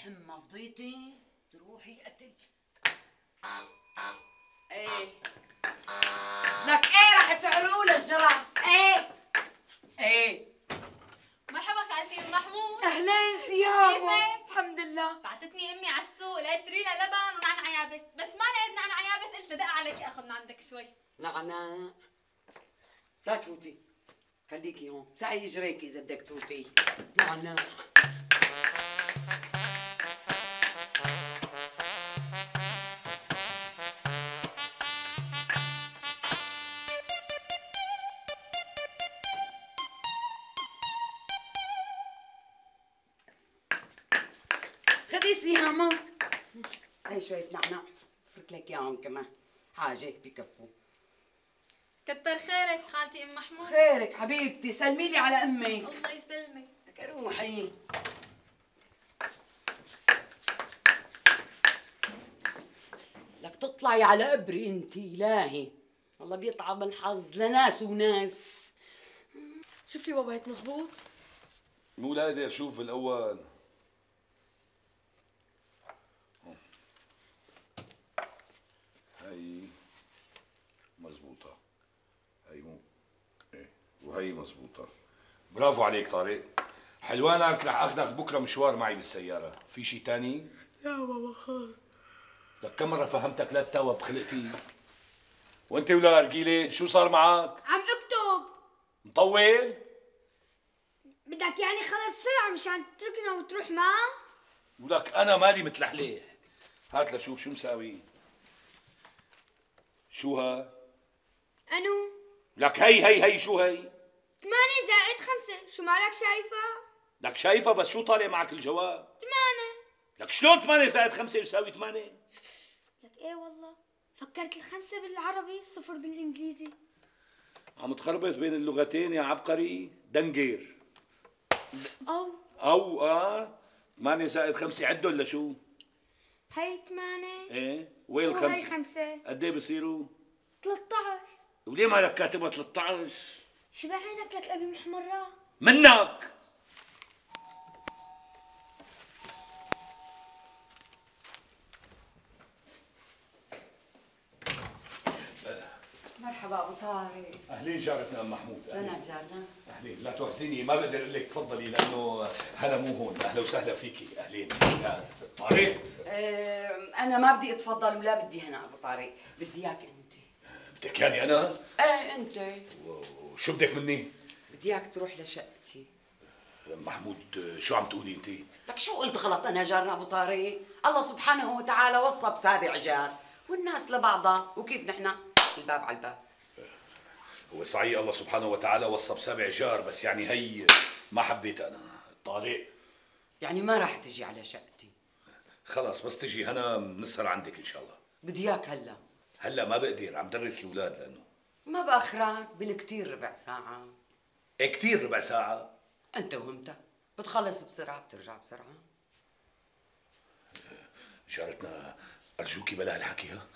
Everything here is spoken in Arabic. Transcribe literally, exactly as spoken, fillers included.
تفهم مفضيتي تروحي قتل. ايه لك ايه رح تعلول الجرس؟ ايه ايه مرحبا خالتي ام محمود. اهلين سيامه. الحمد لله. بعتتني امي على السوق لاشتري لها لبن ونعنع يابس، بس ما لقيت نعنع يابس قلت دق عليكي اخذ من عندك شوي. نعناع لا توتي، خليكي هون، سعي اجريكي اذا بدك توتي. نعناع خدي سيامة، هي شوية نعناع فرك لك اياهم كمان، حاجة بكفوا. كتر خيرك خالتي ام محمود. خيرك حبيبتي، سلمي لي على امي. الله يسلمك. لك روحي. لك تطلعي على قبري انتي، إلهي، والله بيطعم الحظ لناس وناس. شوف لي بابا هيك مظبوط؟ مو قادر شوف الأول. هي مظبوطة، هي مو ايه، وهي مظبوطة. برافو عليك طارق، حلوانك رح اخذك بكره مشوار معي بالسيارة، في شيء ثاني؟ لا بابا خير. لك كم مرة فهمتك لا تتوب بخلقتي؟ وأنت ولا أرجيلة شو صار معك؟ عم اكتب. مطول؟ بدك يعني خلص بسرعة مشان تتركنا وتروح معه؟ ولك أنا مالي متلحلح. هات لشوف شو مساوي. شو ها؟ أنو؟ لك هي هي هي شو هي؟ ثمانية زائد خمسة، شو مالك شايفة؟ لك شايفة بس شو طالع معك الجواب؟ ثمانية. لك شلون ثمانية زائد خمسة يساوي ثمانية؟ لك إيه والله، فكرت الخمسة بالعربي، صفر بالإنجليزي. عم تخربط بين اللغتين يا عبقري، دنجير. أو أو آه، ثمانية زائد خمسة عدوا لشو؟ هي ثمانية ايه وين الخمسة؟ وهي خمسة قد ايه بصيروا؟ ثلاثة عشر. وليه مالك كاتبها ثلاثة عشر؟ شبع عينك لك ابي محمرة منك. مرحبا ابو طارق. اهلين جارتنا ام محمود. اهلين جارنا. اهلين، لا تحزني ما بقدر اقول لك تفضلي لانه هلا مو هون. اهلا وسهلا فيكي. اهلين طارق. أه انا ما بدي اتفضل ولا بدي هنا ابو طارق، بدي اياك انت. بدك يعني انا؟ ايه انت. وشو بدك مني؟ بدي اياك تروح لشقتي. محمود شو عم تقولي انت؟ لك شو قلت غلط انا جارنا ابو طارق؟ الله سبحانه وتعالى وصى بسابع جار والناس لبعضها، وكيف نحن؟ الباب على الباب. هو صحيح الله سبحانه وتعالى وصى بسابع جار، بس يعني هي ما حبيت انا طارق. يعني ما راح تجي على شقتي؟ خلص بس تجي هنا بنسهر عندك ان شاء الله. بدي اياك هلا. هلا ما بقدر، عم درس الاولاد لانه ما باخرك بالكثير ربع ساعة. ايه كثير ربع ساعة؟ انت وهمتك، بتخلص بسرعة بترجع بسرعة. جارتنا ارجوكي بلا هالحكي ها؟